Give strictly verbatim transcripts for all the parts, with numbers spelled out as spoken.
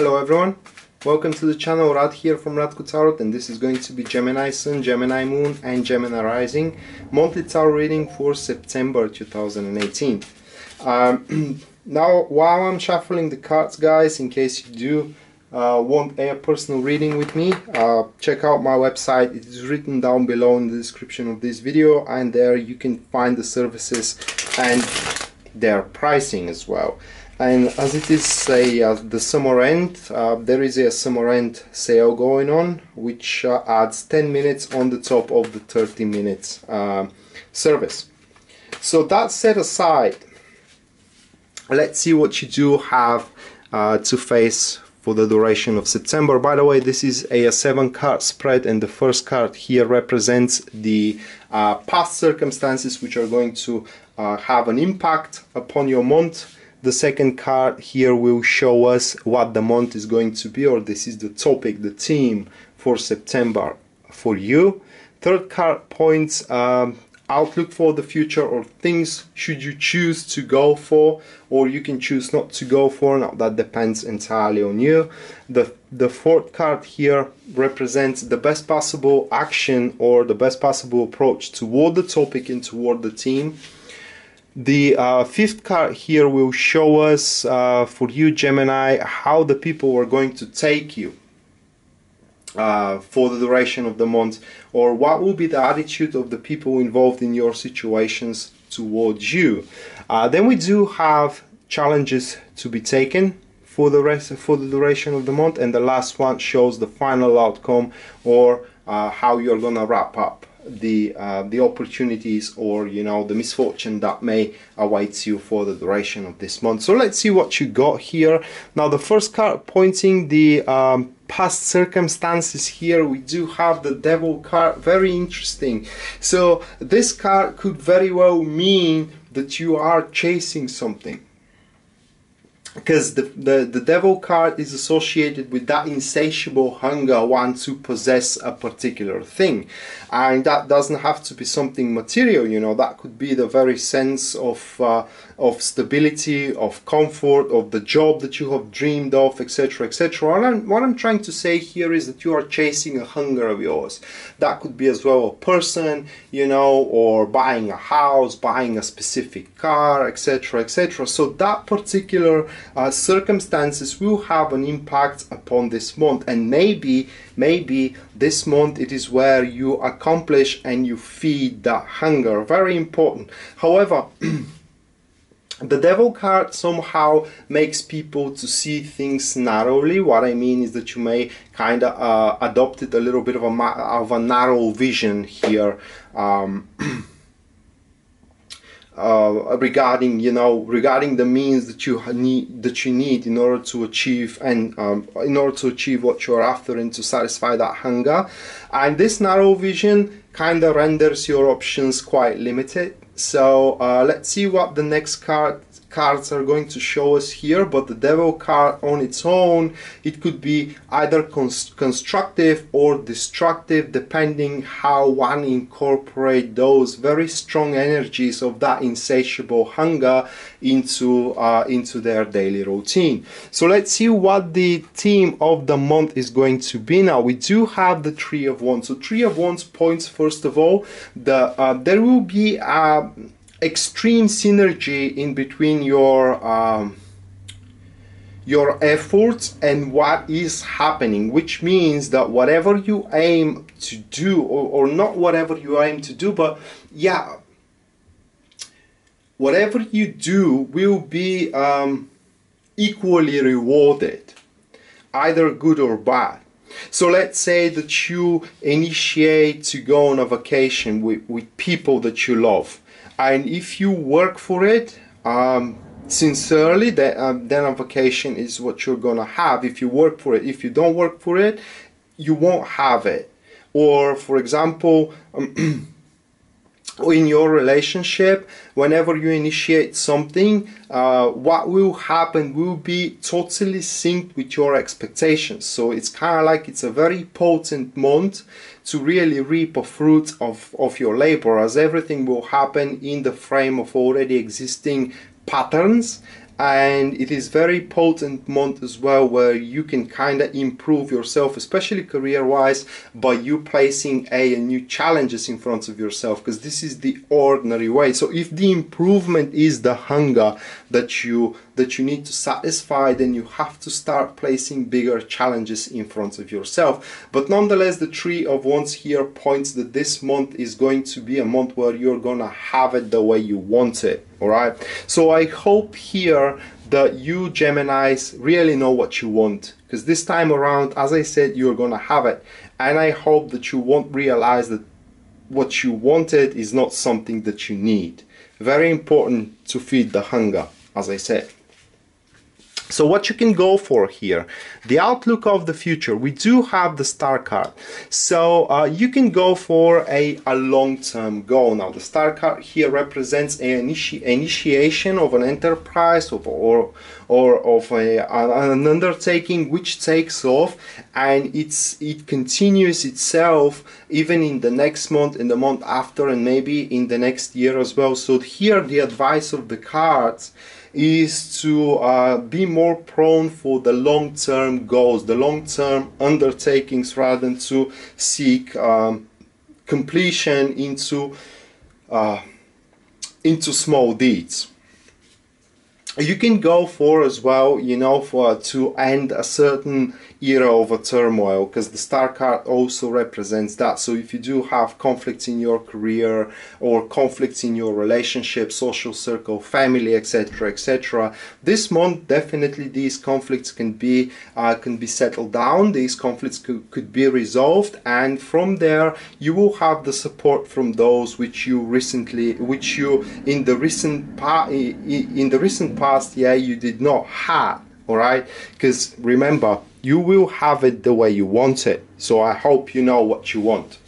Hello everyone, welcome to the channel. Rad here from Radko Tarot, and this is going to be Gemini Sun, Gemini Moon and Gemini Rising monthly tarot reading for September two thousand eighteen. Um, now while I'm shuffling the cards, guys, in case you do uh, want a personal reading with me, uh, check out my website. It is written down below in the description of this video, and there you can find the services and their pricing as well. And as it is a, uh, the summer end, uh, there is a summer end sale going on, which uh, adds ten minutes on the top of the thirty minutes uh, service. So that set aside, let's see what you do have uh, to face for the duration of September. By the way, this is a seven card spread, and the first card here represents the uh, past circumstances which are going to uh, have an impact upon your month. The second card here will show us what the month is going to be, or this is the topic, the theme for September for you. Third card points um, outlook for the future, or things should you choose to go for, or you can choose not to go for. Now that depends entirely on you. The, the fourth card here represents the best possible action or the best possible approach toward the topic and toward the theme. The uh, fifth card here will show us, uh, for you Gemini, how the people are going to take you uh, for the duration of the month, or what will be the attitude of the people involved in your situations towards you. Uh, then we do have challenges to be taken for the rest for the duration of the month, and the last one shows the final outcome, or uh, how you're gonna wrap up the uh, the opportunities, or you know, the misfortune that may await you for the duration of this month. So let's see what you got here. Now the first card pointing the um, past circumstances, here we do have the Devil card. Very interesting. So this card could very well mean that you are chasing something, because the, the, the Devil card is associated with that insatiable hunger, one to possess a particular thing. And that doesn't have to be something material, you know, that could be the very sense of, uh, of stability, of comfort, of the job that you have dreamed of, et cetera, et cetera. And I'm, what I'm trying to say here is that you are chasing a hunger of yours. That could be as well a person, you know, or buying a house, buying a specific car, et cetera, et cetera. So that particular Uh, circumstances will have an impact upon this month, and maybe maybe this month it is where you accomplish and you feed that hunger. Very important. However, the Devil card somehow makes people to see things narrowly. What I mean is that you may kind of uh, adopted a little bit of a, of a narrow vision here, um, Uh, regarding you know regarding the means that you need that you need in order to achieve and um, in order to achieve what you're after and to satisfy that hunger. And this narrow vision kind of renders your options quite limited. So uh, let's see what the next card cards are going to show us here. But the Devil card on its own, it could be either cons constructive or destructive, depending how one incorporate those very strong energies of that insatiable hunger into uh, into their daily routine. So let's see what the theme of the month is going to be. Now we do have the Three of Wands. So Three of Wands points, first of all, the uh, there will be a extreme synergy in between your um, your efforts and what is happening, which means that whatever you aim to do, or, or not whatever you aim to do, but yeah, whatever you do will be um, equally rewarded, either good or bad. So let's say that you initiate to go on a vacation with, with people that you love. And if you work for it um, sincerely, then, um, then a vacation is what you're gonna have if you work for it. If you don't work for it, you won't have it. Or for example, um, in your relationship, whenever you initiate something, uh, what will happen will be totally synced with your expectations. So it's kind of like it's a very potent month to really reap a fruit of, of your labor, as everything will happen in the frame of already existing patterns, and it is very potent month as well, where you can kind of improve yourself, especially career wise, by you placing a, a new challenges in front of yourself, because this is the ordinary way. So if the improvement is the hunger that you that you need to satisfy, then you have to start placing bigger challenges in front of yourself. But nonetheless, the Three of Wands here points that this month is going to be a month where you're gonna have it the way you want it. All right, so I hope here that you Geminis really know what you want, because this time around, as I said, you're gonna have it, and I hope that you won't realize that what you wanted is not something that you need. Very important to feed the hunger, as I said. So what you can go for here, the outlook of the future. We do have the Star card, so uh, you can go for a, a long-term goal. Now the Star card here represents an initi initiation of an enterprise of, or or of a, an undertaking which takes off, and it's it continues itself even in the next month, in the month after, and maybe in the next year as well. So here the advice of the cards is to uh, be more prone for the long-term goals, the long-term undertakings, rather than to seek um, completion into uh, into small deeds. You can go for as well, you know, for to end a certain era of a turmoil, because the Star card also represents that. So if you do have conflicts in your career or conflicts in your relationship, social circle, family, etc, etc, this month definitely these conflicts can be uh, can be settled down, these conflicts could, could be resolved, and from there you will have the support from those which you recently which you in the recent part in the recent past Past year you did not have. All right, because remember, you will have it the way you want it. So I hope you know what you want.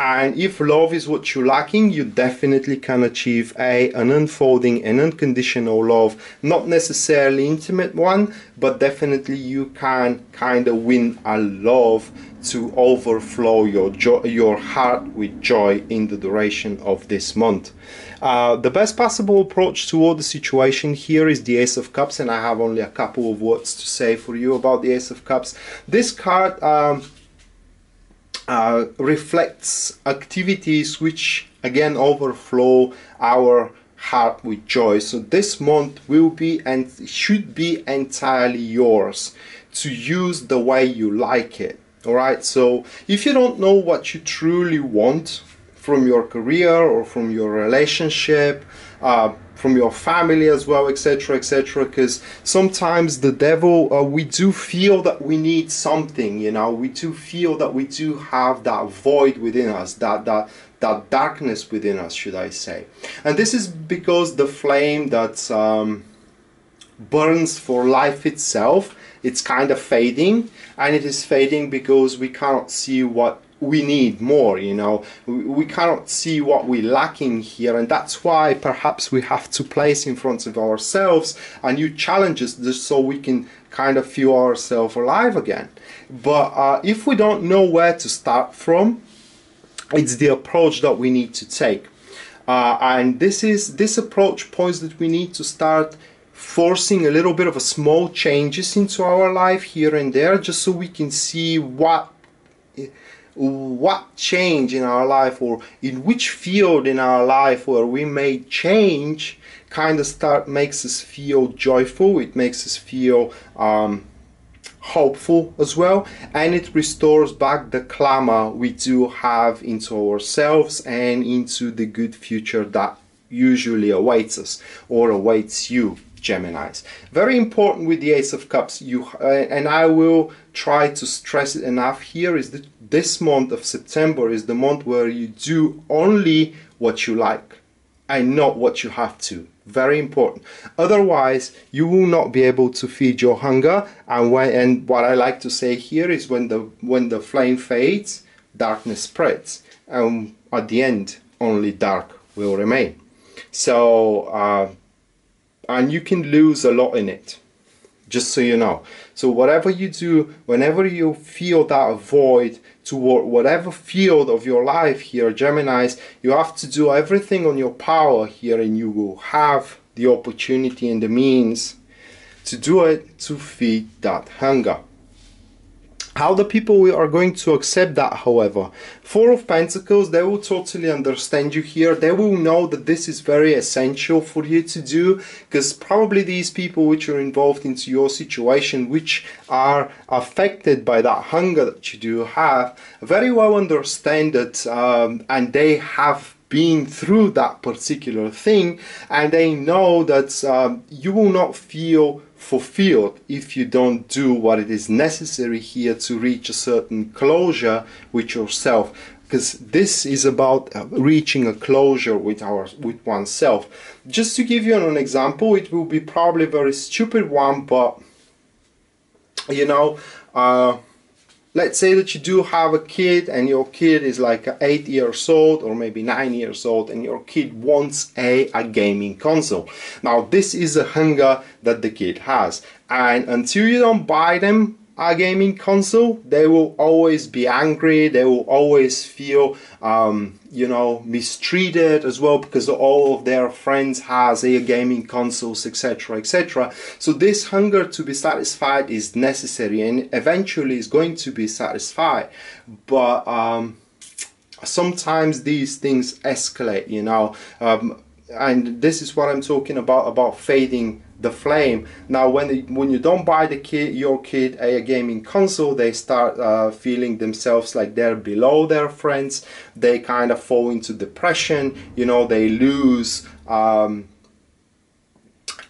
And if love is what you're lacking, you definitely can achieve a an unfolding and unconditional love, not necessarily intimate one, but definitely you can kind of win a love to overflow your joy, your heart with joy in the duration of this month. Uh, the best possible approach toward the situation here is the Ace of Cups, and I have only a couple of words to say for you about the Ace of Cups. This card um, uh, reflects activities which again overflow our heart with joy. So this month will be and should be entirely yours to use the way you like it. Alright, so if you don't know what you truly want from your career or from your relationship, uh, from your family as well, etc, etc, because sometimes the devil, uh, we do feel that we need something, you know, we do feel that we do have that void within us, that that that darkness within us, should I say. And this is because the flame that um, burns for life itself, it's kind of fading, and it is fading because we cannot see what we need more, you know, we cannot see what we're lacking here. And that's why perhaps we have to place in front of ourselves a new challenges, just so we can kind of feel ourselves alive again. But uh, if we don't know where to start from, it's the approach that we need to take, uh, and this is this approach points that we need to start forcing a little bit of a small changes into our life here and there, just so we can see what what change in our life, or in which field in our life where we made change, kind of start makes us feel joyful, it makes us feel um, hopeful as well, and it restores back the clamor we do have into ourselves and into the good future that usually awaits us or awaits you Geminis. Very important with the Ace of Cups, you uh, and I will try to stress it enough here, is that this month of September is the month where you do only what you like and not what you have to. Very important. Otherwise, you will not be able to feed your hunger. And when, and what I like to say here is, when the when the flame fades, darkness spreads, and um, at the end, only dark will remain. So. Uh, And you can lose a lot in it, just so you know. So whatever you do, whenever you feel that void toward whatever field of your life here, Geminis, you have to do everything on your power here, and you will have the opportunity and the means to do it, to feed that hunger. How the people are going to accept that, however? Four of Pentacles, they will totally understand you here. They will know that this is very essential for you to do, because probably these people which are involved into your situation, which are affected by that hunger that you do have, very well understand it, um, and they have been through that particular thing, and they know that um, you will not feel fulfilled if you don't do what it is necessary here to reach a certain closure with yourself, because this is about reaching a closure with our with oneself. Just to give you an example, it will be probably a very stupid one, but you know, uh, let's say that you do have a kid and your kid is like eight years old or maybe nine years old, and your kid wants a, a gaming console. Now this is a hunger that the kid has, and until you don't buy them a gaming console, they will always be angry, they will always feel um, you know, mistreated as well, because all of their friends has a gaming consoles, etc, etc. So this hunger to be satisfied is necessary, and eventually is going to be satisfied, but um, sometimes these things escalate, you know, um, and this is what I'm talking about, about fading the flame. Now when they, when you don't buy the kid, your kid a gaming console, they start uh, feeling themselves like they're below their friends, they kind of fall into depression, you know, they lose um,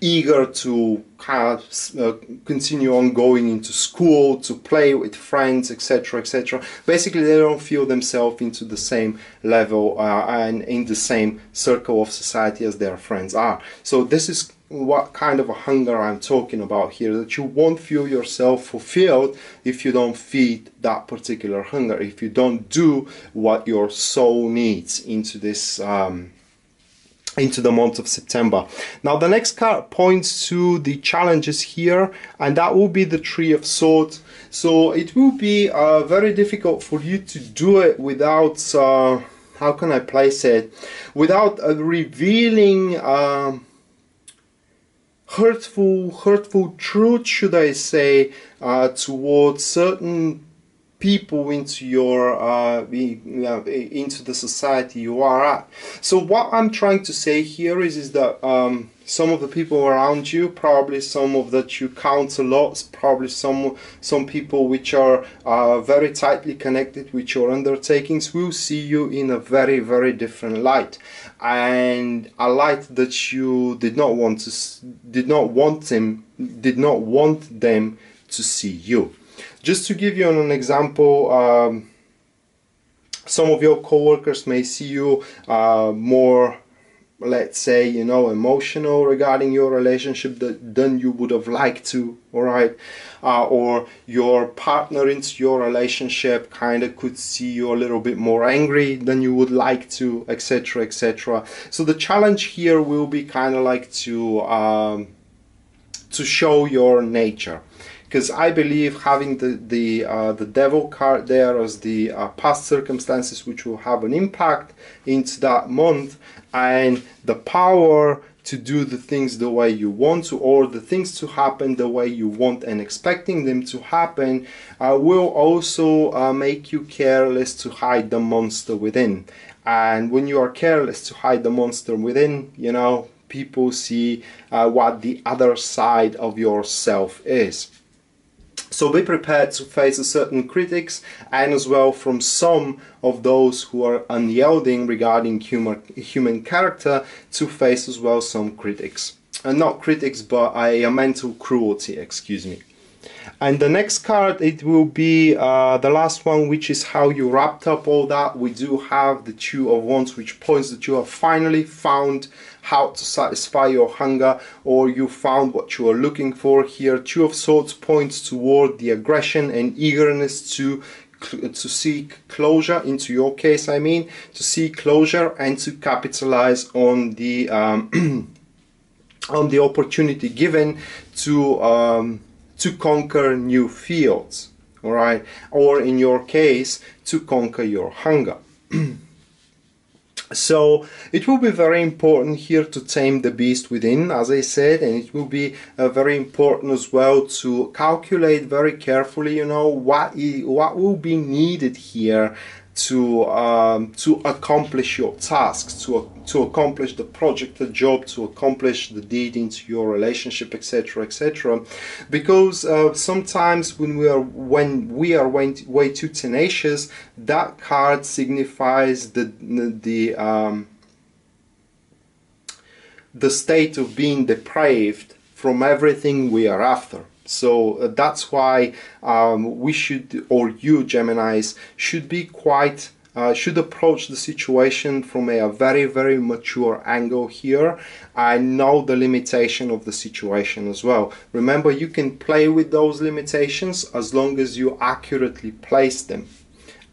eager to kind of uh, continue on going into school, to play with friends, etc, etc. Basically they don't feel themselves into the same level uh, and in the same circle of society as their friends are. So this is what kind of a hunger I'm talking about here, that you won't feel yourself fulfilled if you don't feed that particular hunger, if you don't do what your soul needs into this um, into the month of September. Now the next card points to the challenges here, and that will be the Three of Swords. So it will be uh, very difficult for you to do it without uh, how can I place it, without uh, revealing um, hurtful hurtful truth, should I say, uh, towards certain people into your uh, into the society you are at. So what I'm trying to say here is is that um, some of the people around you, probably some of that you count a lot, probably some some people which are uh, very tightly connected with your undertakings, will see you in a very very different light, and a light that you did not want to did not want them did not want them to see you. Just to give you an example, um, some of your co-workers may see you uh, more, let's say, you know, emotional regarding your relationship that, than you would have liked to, all right? Uh, or your partner into your relationship kind of could see you a little bit more angry than you would like to, et cetera, et cetera. So the challenge here will be kind of like to, um, to show your nature. Because I believe having the the, uh, the devil card there as the uh, past circumstances which will have an impact into that month, and the power to do the things the way you want to, or the things to happen the way you want and expecting them to happen, uh, will also uh, make you careless to hide the monster within. And when you are careless to hide the monster within, you know, people see uh, what the other side of yourself is. So be prepared to face a certain critics, and as well from some of those who are unyielding regarding humor, human character, to face as well some critics. And not critics, but a, a mental cruelty, excuse me. And the next card, it will be uh, the last one, which is how you wrapped up all that. We do have the Two of Wands, which points that you have finally found how to satisfy your hunger, or you found what you are looking for here. Two of Swords points toward the aggression and eagerness to to seek closure, into your case I mean, to seek closure and to capitalize on the um, on the opportunity given to um, to conquer new fields, all right, or in your case to conquer your hunger. So it will be very important here to tame the beast within, as I said, and it will be uh, very important as well to calculate very carefully, you know, what is, what will be needed here to um, to accomplish your tasks, to to accomplish the project, the job, to accomplish the deed into your relationship, etc, etc, because uh, sometimes when we are when we are way, way too tenacious, that card signifies the the um, the state of being depraved from everything we are after. So uh, that's why um, we should, or you Geminis, should be quite, uh, should approach the situation from a very, very mature angle here. I know the limitation of the situation as well. Remember, you can play with those limitations as long as you accurately place them.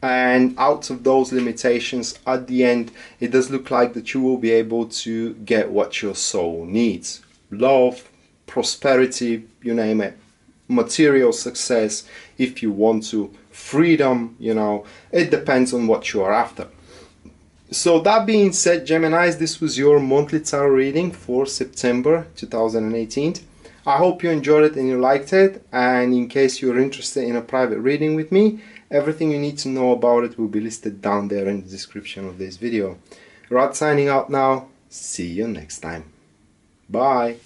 And out of those limitations, at the end, it does look like that you will be able to get what your soul needs. Love, prosperity, you name it. Material success, if you want to, freedom, you know, it depends on what you are after. So that being said, Geminis, this was your monthly tarot reading for September two thousand eighteen. I hope you enjoyed it and you liked it, and in case you're interested in a private reading with me, everything you need to know about it will be listed down there in the description of this video. Rad signing out now, see you next time. Bye.